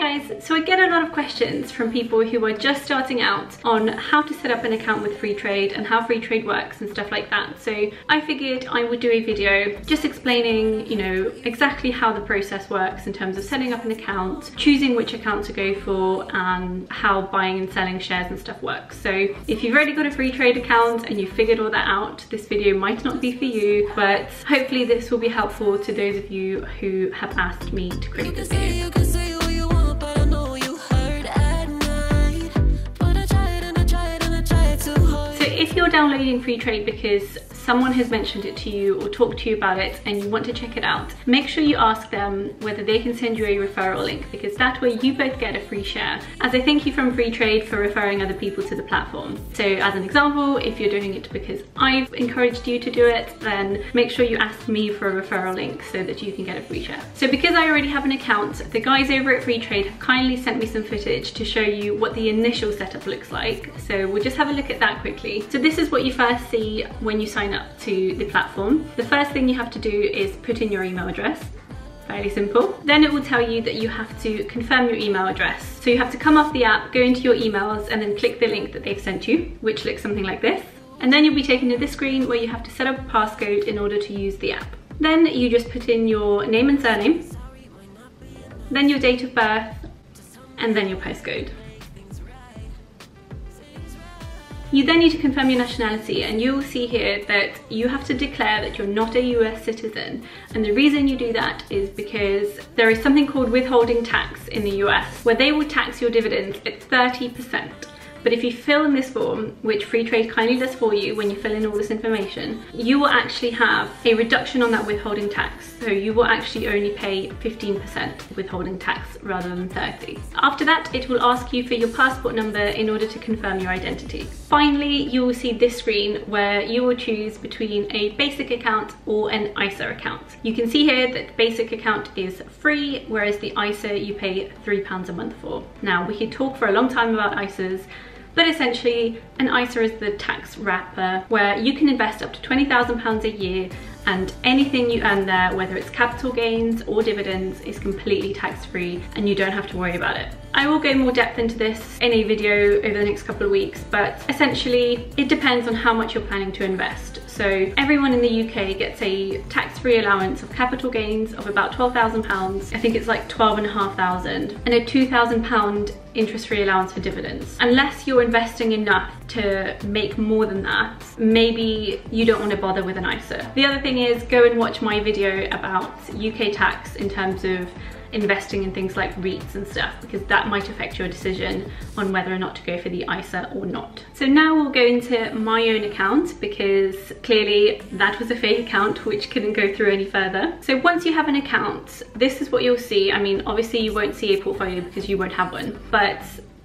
Hi guys, so I get a lot of questions from people who are just starting out on how to set up an account with Freetrade and how Freetrade works and stuff like that. So I figured I would do a video just explaining, you know, exactly how the process works in terms of setting up an account, choosing which account to go for, and how buying and selling shares and stuff works. So if you've already got a Freetrade account and you figured all that out, this video might not be for you, but hopefully this will be helpful to those of you who have asked me to create this video. If you're downloading Freetrade because someone has mentioned it to you or talked to you about it and you want to check it out, make sure you ask them whether they can send you a referral link, because that way you both get a free share as a thank you from Freetrade for referring other people to the platform. So as an example, if you're doing it because I've encouraged you to do it, then make sure you ask me for a referral link so that you can get a free share. So because I already have an account, the guys over at Freetrade have kindly sent me some footage to show you what the initial setup looks like. So we'll just have a look at that quickly. So this is what you first see when you sign up to the platform. The first thing you have to do is put in your email address. Fairly simple. Then it will tell you that you have to confirm your email address. So you have to come off the app, go into your emails, and then click the link that they've sent you, which looks something like this. And then you'll be taken to this screen where you have to set up a passcode in order to use the app. Then you just put in your name and surname, then your date of birth, and then your postcode. You then need to confirm your nationality, and you will see here that you have to declare that you're not a US citizen. And the reason you do that is because there is something called withholding tax in the US, where they will tax your dividends at 30%. But if you fill in this form, which Freetrade kindly does for you when you fill in all this information, you will actually have a reduction on that withholding tax. So you will actually only pay 15% withholding tax rather than 30%. After that, it will ask you for your passport number in order to confirm your identity. Finally, you will see this screen where you will choose between a basic account or an ISA account. You can see here that the basic account is free, whereas the ISA you pay £3 a month for. Now, we could talk for a long time about ISAs, but essentially, an ISA is the tax wrapper where you can invest up to £20,000 a year, and anything you earn there, whether it's capital gains or dividends, is completely tax-free and you don't have to worry about it. I will go more depth into this in a video over the next couple of weeks, but essentially it depends on how much you're planning to invest. So everyone in the UK gets a tax-free allowance of capital gains of about £12,000. I think it's like £12,500, and a £2,000 interest-free allowance for dividends. Unless you're investing enough to make more than that, maybe you don't want to bother with an ISA. The other thing is, go and watch my video about UK tax in terms of investing in things like REITs and stuff, because that might affect your decision on whether or not to go for the ISA or not. So now we'll go into my own account, because clearly that was a fake account which couldn't go through any further. So once you have an account, this is what you'll see. I mean, obviously you won't see a portfolio because you won't have one, but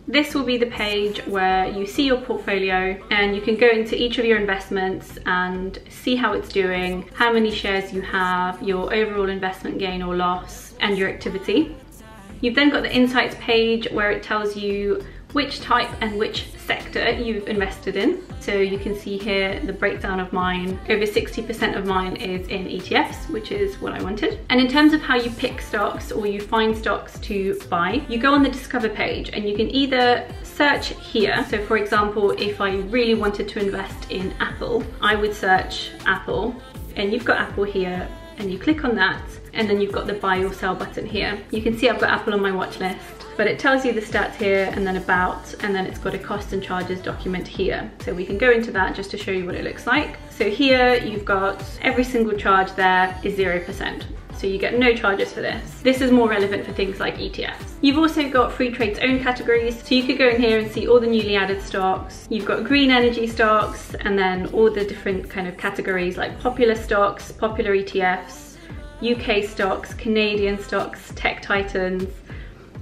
this will be the page where you see your portfolio, and you can go into each of your investments and see how it's doing, how many shares you have, your overall investment gain or loss, and your activity. You've then got the insights page where it tells you which type and which sector you've invested in. So you can see here the breakdown of mine. Over 60% of mine is in ETFs, which is what I wanted. And in terms of how you pick stocks or you find stocks to buy, you go on the Discover page and you can either search here. So for example, if I really wanted to invest in Apple, I would search Apple, and you've got Apple here, and you click on that, and then you've got the buy or sell button here. You can see I've got Apple on my watch list, but it tells you the stats here, and then about, and then it's got a costs and charges document here. So we can go into that just to show you what it looks like. So here you've got every single charge there is 0%. So you get no charges for this. This is more relevant for things like ETFs. You've also got Freetrade's own categories. So you could go in here and see all the newly added stocks. You've got green energy stocks, and then all the different kind of categories like popular stocks, popular ETFs, UK stocks, Canadian stocks, tech titans,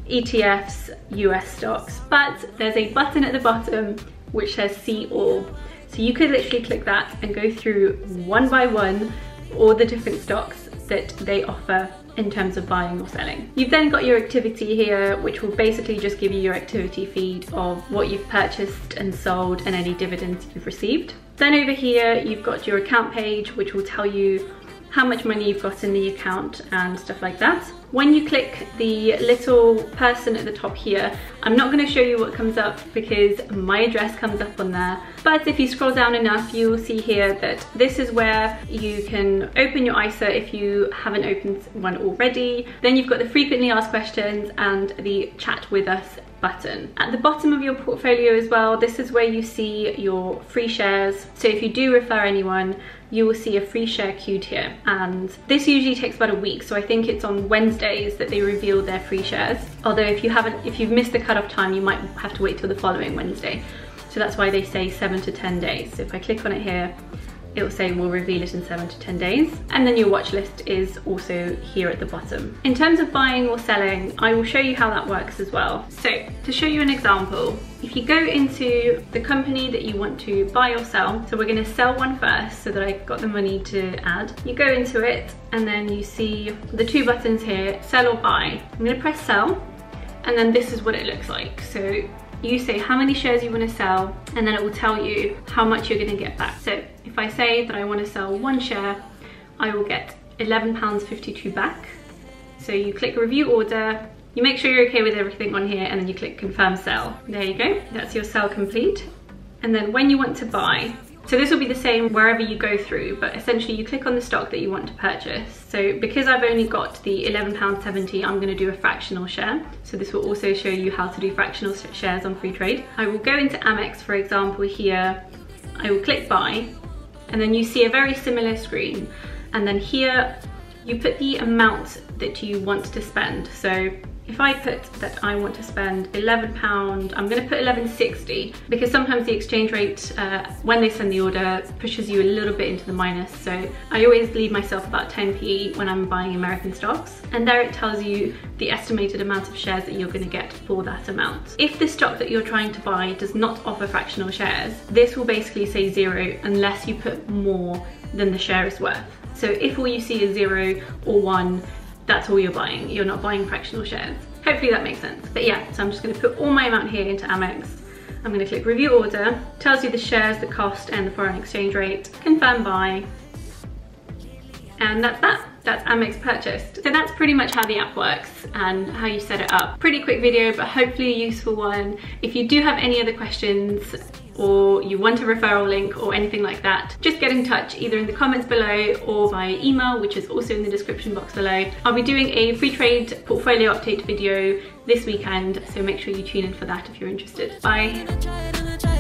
ETFs, US stocks. But there's a button at the bottom which says see all. So you could literally click that and go through one by one all the different stocks that they offer in terms of buying or selling. You've then got your activity here, which will basically just give you your activity feed of what you've purchased and sold and any dividends you've received. Then over here, you've got your account page, which will tell you how much money you've got in the account and stuff like that. When you click the little person at the top here, I'm not going to show you what comes up because my address comes up on there. But if you scroll down enough, you will see here that this is where you can open your ISA if you haven't opened one already. Then you've got the frequently asked questions and the chat with us button. At the bottom of your portfolio as well, this is where you see your free shares. So if you do refer anyone, you will see a free share queued here. And this usually takes about a week. So I think it's on Wednesdays that they reveal their free shares. Although if you've missed the cutoff time, you might have to wait till the following Wednesday. So that's why they say 7 to 10 days. So if I click on it here, it will say we'll reveal it in 7 to 10 days. And then your watch list is also here at the bottom. In terms of buying or selling, I will show you how that works as well. So to show you an example, if you go into the company that you want to buy or sell, so we're gonna sell one first so that I got the money to add. You go into it and then you see the two buttons here, sell or buy. I'm gonna press sell and then this is what it looks like. So you say how many shares you want to sell and then it will tell you how much you're going to get back. So if I say that I want to sell one share, I will get £11.52 back. So you click review order, you make sure you're okay with everything on here and then you click confirm sell. There you go, that's your sell complete. And then when you want to buy, so this will be the same wherever you go through, but essentially you click on the stock that you want to purchase. So because I've only got the £11.70, I'm going to do a fractional share. So this will also show you how to do fractional shares on Freetrade. I will go into Amex, for example, here. I will click buy, and then you see a very similar screen. And then here, you put the amount that you want to spend. So if I put that I want to spend £11, I'm going to put £11.60 because sometimes the exchange rate, when they send the order, pushes you a little bit into the minus. So I always leave myself about 10p when I'm buying American stocks. And there it tells you the estimated amount of shares that you're going to get for that amount. If the stock that you're trying to buy does not offer fractional shares, this will basically say zero unless you put more than the share is worth. So if all you see is 0 or 1, that's all you're buying. You're not buying fractional shares. Hopefully that makes sense. But yeah, so I'm just going to put all my amount here into Amex. I'm going to click review order. Tells you the shares, the cost and the foreign exchange rate. Confirm buy. And that's that. That's Amex purchased. So that's pretty much how the app works and how you set it up. Pretty quick video, but hopefully a useful one. If you do have any other questions or you want a referral link or anything like that, just get in touch either in the comments below or via email, which is also in the description box below. I'll be doing a Freetrade portfolio update video this weekend, so make sure you tune in for that if you're interested. Bye.